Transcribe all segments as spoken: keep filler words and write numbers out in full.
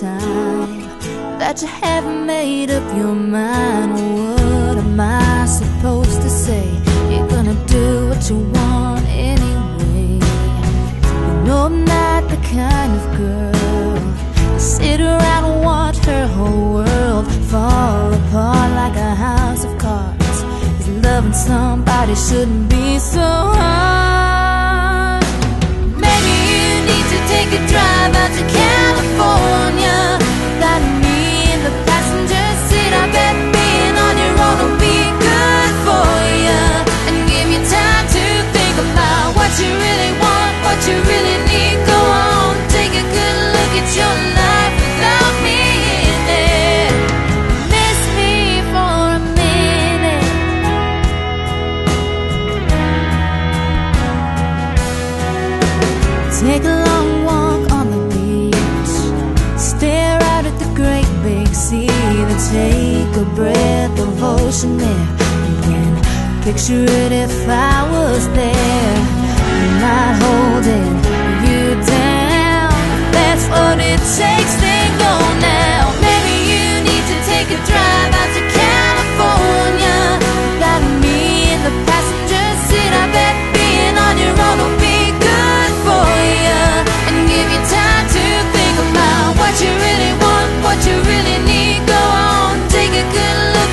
time that you haven't made up your mind. What am I supposed to say? You're gonna do what you want anyway. You know I'm not the kind of girl to sit around and watch her whole world fall apart like a house of cards. 'Cause loving somebody shouldn't be so hard. Maybe you need to take a drive out to California. That me in the passenger seat, I bet being on your own will be good for you. And give you time to think about what you really want, what you really need. Go on, take a good look at your life without me in it. Miss me for a minute. Take a long walk on the beach, stare out at the great big sea, then take a breath of ocean air. You can picture it if I was there. I'm not holding you down. That's what it takes to go now. Maybe you need to take a drive out to California. Got me in the passenger seat, I bet being on your own will be good for you. And give you time to think about what you really want, what you really need. Go on, take a good look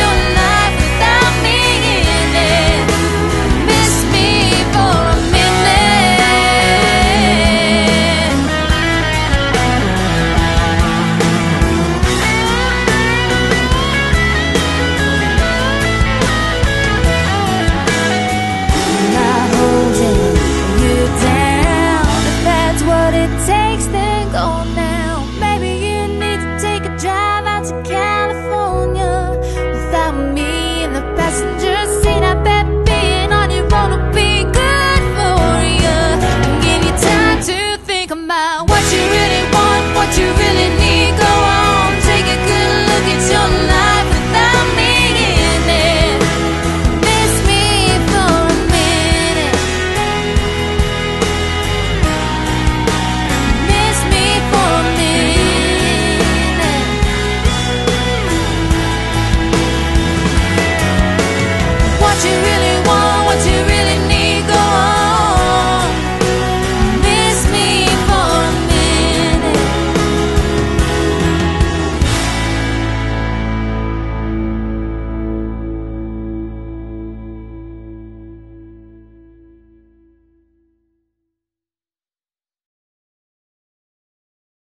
your life without me in it. Miss me for a minute. I'm not holding you down. If that's what it takes, then go now. Maybe you need to take a drive out to California. Without me in the passenger seat, I bet being on your own will be good for you. And give you time to think about what you really want, what you really need. Go on, take a good look at your life without me in it. Miss me for a minute. Miss me for a minute. What you really